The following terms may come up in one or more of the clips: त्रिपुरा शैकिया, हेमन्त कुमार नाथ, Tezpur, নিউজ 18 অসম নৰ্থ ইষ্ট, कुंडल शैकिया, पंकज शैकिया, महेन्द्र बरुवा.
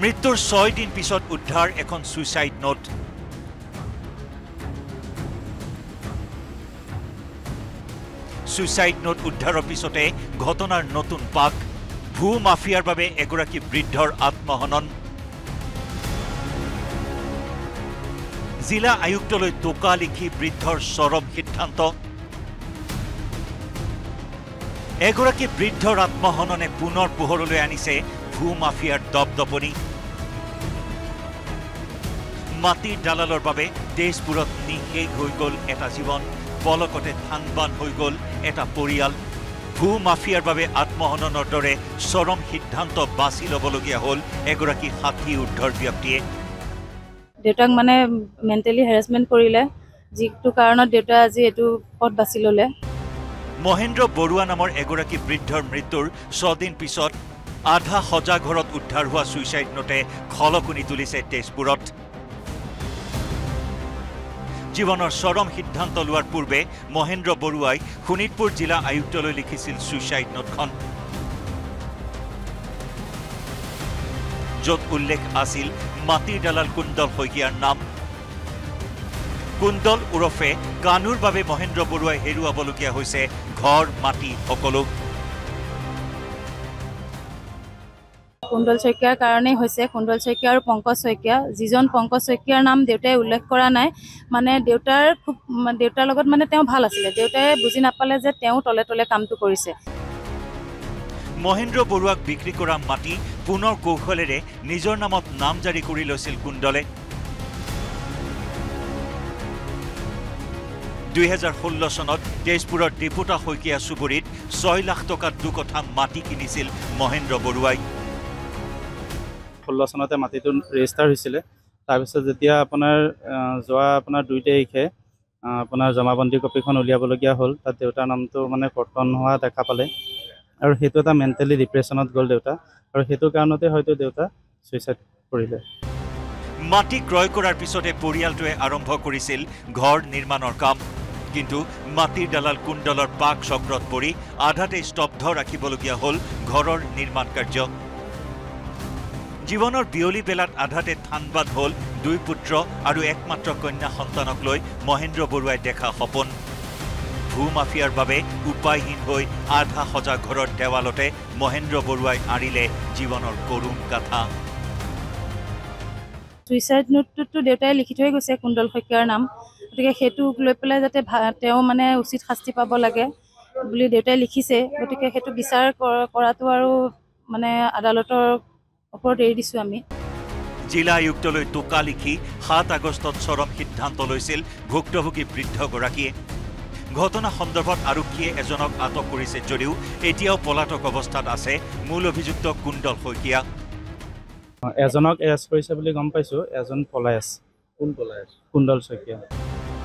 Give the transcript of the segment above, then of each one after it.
मृत्युर 6 दिन पिছত उद्धार एखन सुसाइड नोट। सुसाइड नोट उद्धार पिछते घटनार नतुन पाक। भू माफियार बाबे एगराकी वृद्धर आत्महनन। जिला आयुक्तलै टोका लिखी वृद्धर चरम सिद्धांत। एगराकी वृद्धर आत्महनने पुनर पोहरलै आनिसे भू माफियार दपदपनी। माटी दालालर बाबे तेजपुरत निशेष हो गल एटा जीवन। पलकते थानबान हो गल एटा परियाल। भू माफियार बाबे आत्महननर दरे चरम सिद्धांत बासी लबलगिया हल एगराकी हाथी उद्धार व्यक्तिये। देउताक माने मेन्टेली हेरासमेन्ट करिले, जितु कारण देउता आज एतु पद बासी लले। महेन्द्र बरुवा नामर एगराकी वृद्धर मृत्युर 6 दिन पिছত आधा हजा घर उद्धार हुआ सुसाइड नोटे खलकुनी तुलिसे तेजपुर। जीवन चरम सिद्धांत लोवार पूर्वे महेन्द्र बरुवाई शोणितपुर जिला आयुक्तले लिखिसिल सुसाइड नोटखन, जत उल्लेख आसिल माटी दालाल कुंदल सैकियार नाम। कुंदल उरफे कानूर बाबे महेन्द्र बरुवाई हेरुवाबलगिया होइसे घर माटी सकलो। कुंडल शैकियार कारण कुंडल शैकिया और पंकज शैकिया जीजन पंकज शैकियार नाम देउताय उल्लेख करा ना। माने देउतार खूब देउतार लगत माने तेव भाल आसिले, देउताय बुझि नापाले जे तेव तले तले कामटु करिसे। महेन्द्र बरुवाक बिक्री करा माटी पुनर कौशलेरे निजर नामत नाम जारी करि लैसिल कुंडले। 2016 सनत तेजपुर त्रिपुरा शैकिया सुबुरीत 6 लाख टका दुकथा माटी किनिसिल महेन्द्र बरुवाई। 16 सनते माटीटो रेजिस्टार होइसिले, तार पिছত যেতিয়া আপোনাৰ যোৱা আপোনাৰ 2 তাৰিখে আপোনাৰ জমাবন্দী কপিখন উলিয়াবলগিয়া হ'ল, তাত দেউতাৰ নামটো মানে কৰ্তন হোৱা দেখা পালে আৰু হেতু এটা মেন্টেলি ডিপ্ৰেছনত গ'ল দেউতা আৰু হেতু কাৰণতে হয়তো দেউতা সুইসাইড কৰিলে। মাটি ক্ৰয় কৰাৰ পিছতে পৰিয়ালটোৱে আৰম্ভ কৰিছিল ঘৰ নিৰ্মাণৰ কাম, কিন্তু মাটিৰ দালাল কুণ্ডলৰ পাক চক্ৰত পৰি আধাতে স্তব্ধ ৰাখিবলগিয়া হ'ল ঘৰৰ নিৰ্মাণ কাৰ্য। जीवन वियलि बेलात आधाते थानबाद हल 2 पुत्र और एकमात्र कन्या सन्तानक लै महेन्द्र बरुवाई देखा सपन। भू माफियार बाबे उपायहीन हो आधा हजा घर देवालते महेन्द्र बरुवाई आड़िले जीवन करुण गाथा। सुइसाइड नोटटो देउताय लिखि थै गसे कुंडल शैकियार नाम, गतिके हेतुक लै पेलाय जाते तेव माने उचित शास्ति पाब लागे बुली देउताय लिखिसे। गतिके हेतु विचार करातो आरो माने आदालतर जिला आयुक्तले टोका लिखी 7 আগষ্ট चरम सिद्धांत লৈছিল ভুক্তভোগী বৃদ্ধগৰাকীয়ে। ঘটনা সন্দৰ্ভত আৰক্ষীয়ে এজনক আটক কৰিছে যদিও এতিয়াও পলাতক অৱস্থাত আছে মূল অভিযুক্ত কুণ্ডল শইকীয়া। এজনক এৰেষ্ট কৰিছে বুলি গম পাইছো, এজন পলাই আছে। কোন পলাই আছে? কুণ্ডল শইকীয়া।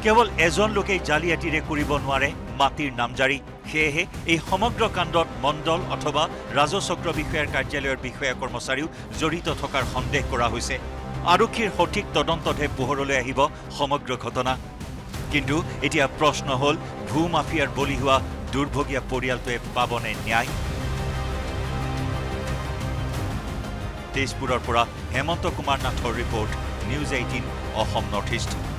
কেৱল এজন লোকে জালিয়াতিৰে কৰিব নোৱাৰে মাটিৰ নামজাৰি। সেয়েহে এই সমগ্ৰ কাণ্ডত মণ্ডল অথবা ৰাজচক্ৰ বিষয়াৰ কাৰ্যালয়ৰ বিষয়া কৰ্মচাৰীও জড়িত থকাৰ সন্দেহ কৰা হৈছে। আৰক্ষীৰ সঠিক তদন্ততহে পোহৰলৈ আহিব সমগ্ৰ ঘটনা। কিন্তু এতিয়া প্ৰশ্ন হ'ল ভূ মাফিয়াৰ বলি হোৱা দুৰ্ভগীয়া পৰিয়ালটোৱে পাবনে ন্যায়? তেজপুৰৰ পৰা হেমন্ত কুমাৰ নাথৰ ৰিপৰ্ট, নিউজ 18 অসম নৰ্থ ইষ্ট।